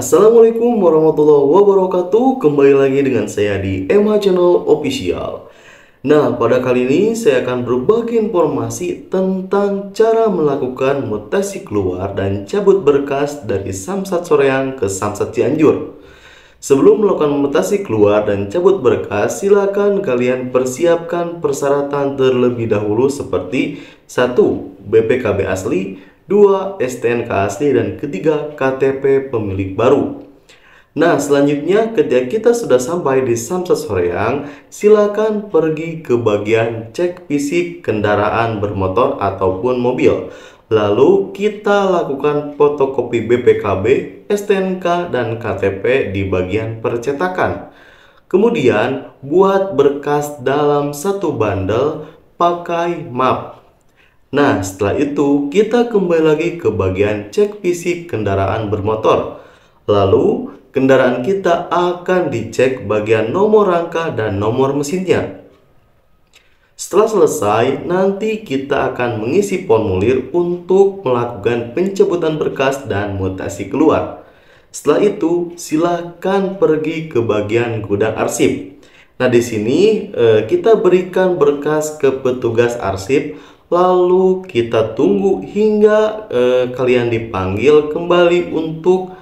Assalamualaikum warahmatullahi wabarakatuh. Kembali lagi dengan saya di MH Channel Official. Nah, pada kali ini saya akan berbagi informasi tentang cara melakukan mutasi keluar dan cabut berkas dari Samsat Soreang ke Samsat Cianjur. Sebelum melakukan mutasi keluar dan cabut berkas, silakan kalian persiapkan persyaratan terlebih dahulu seperti 1. BPKB asli, 2. STNK asli, dan ketiga KTP pemilik baru. Nah, selanjutnya ketika kita sudah sampai di Samsat Soreang, silakan pergi ke bagian cek fisik kendaraan bermotor ataupun mobil. Lalu kita lakukan fotokopi BPKB, STNK, dan KTP di bagian percetakan. Kemudian buat berkas dalam satu bandel pakai map. Nah, setelah itu kita kembali lagi ke bagian cek fisik kendaraan bermotor. Lalu, kendaraan kita akan dicek bagian nomor rangka dan nomor mesinnya. Setelah selesai, nanti kita akan mengisi formulir untuk melakukan pencabutan berkas dan mutasi keluar. Setelah itu, silakan pergi ke bagian gudang arsip. Nah, di sini kita berikan berkas ke petugas arsip. Lalu kita tunggu hingga kalian dipanggil kembali untuk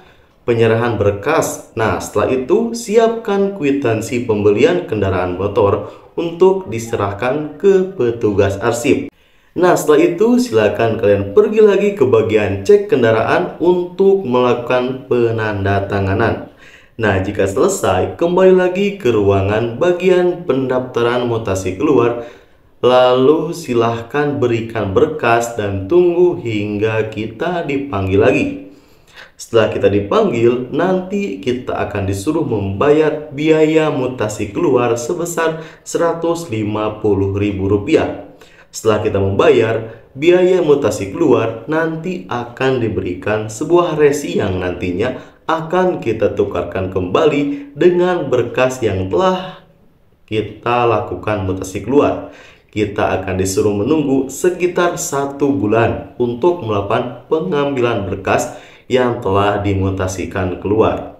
penyerahan berkas. Nah, setelah itu siapkan kwitansi pembelian kendaraan motor untuk diserahkan ke petugas arsip. Nah, setelah itu silakan kalian pergi lagi ke bagian cek kendaraan untuk melakukan penandatanganan. Nah, jika selesai, kembali lagi ke ruangan bagian pendaftaran mutasi keluar. Lalu silahkan berikan berkas dan tunggu hingga kita dipanggil lagi. Setelah kita dipanggil, nanti kita akan disuruh membayar biaya mutasi keluar sebesar Rp150.000. Setelah kita membayar biaya mutasi keluar, nanti akan diberikan sebuah resi yang nantinya akan kita tukarkan kembali dengan berkas yang telah kita lakukan mutasi keluar. Kita akan disuruh menunggu sekitar 1 bulan untuk melakukan pengambilan berkas yang telah dimutasikan keluar.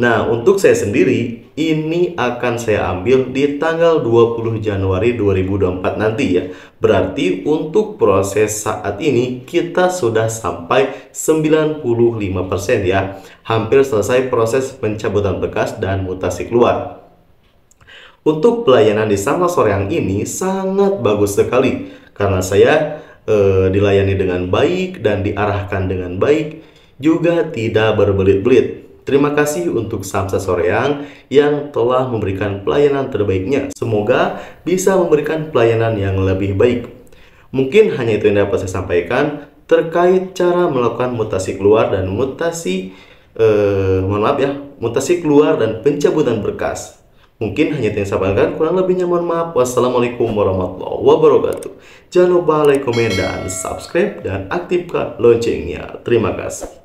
Nah, untuk saya sendiri, ini akan saya ambil di tanggal 20 Januari 2024 nanti ya. Berarti untuk proses saat ini kita sudah sampai 95% ya. Hampir selesai proses pencabutan berkas dan mutasi keluar. Untuk pelayanan di Samsat Soreang ini sangat bagus sekali karena saya dilayani dengan baik dan diarahkan dengan baik, juga tidak berbelit-belit. Terima kasih untuk Samsat Soreang yang telah memberikan pelayanan terbaiknya. Semoga bisa memberikan pelayanan yang lebih baik. Mungkin hanya itu yang dapat saya sampaikan terkait cara melakukan mutasi keluar dan mutasi keluar dan pencabutan berkas. Mungkin hanya itu yang saya sampaikan, kurang lebihnya mohon maaf. Wassalamualaikum warahmatullahi wabarakatuh. Jangan lupa like, komen, dan subscribe, dan aktifkan loncengnya. Terima kasih.